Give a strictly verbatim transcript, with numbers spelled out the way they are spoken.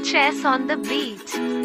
play chess on the beach.